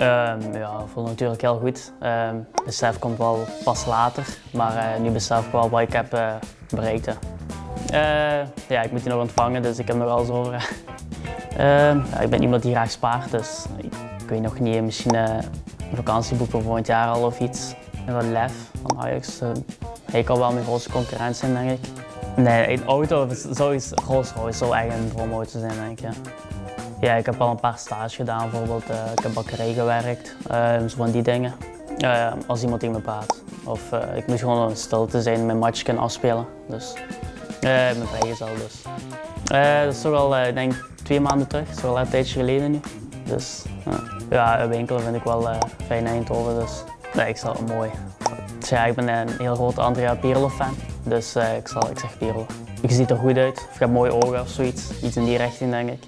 Ja, ik voel me natuurlijk heel goed. Besef komt wel pas later, maar nu besef ik wel wat ik heb bereikt. Ja, ik moet die nog ontvangen, dus ik heb nog alles over. Ja, ik ben iemand die graag spaart, dus ik weet nog niet, misschien een vakantie boeken volgend jaar al of iets. En wat lef van Ajax, ik al wel mijn grootste concurrent zijn, denk ik. Nee, een auto of zoiets, Rolls-Royce zou echt een droomauto zijn, denk ik. Ja. Ja, ik heb al een paar stages gedaan, bijvoorbeeld. Ik heb bakkerij gewerkt, zo van die dingen. Als iemand tegen me praat. Of ik moet gewoon stil te zijn en mijn match kunnen afspelen. Dus, mijn vrijgezel dus. Dat is toch al, denk ik, 2 maanden terug. Dat is wel een tijdje geleden nu. Dus, ja, winkelen vind ik wel fijn in Eindhoven. Dus, nee, ik zal het mooi. Dus, ja, ik ben een heel grote Andrea Pirlo fan. Dus ik zeg Pirlo. Je ziet er goed uit, of je hebt mooie ogen of zoiets. Iets in die richting, denk ik.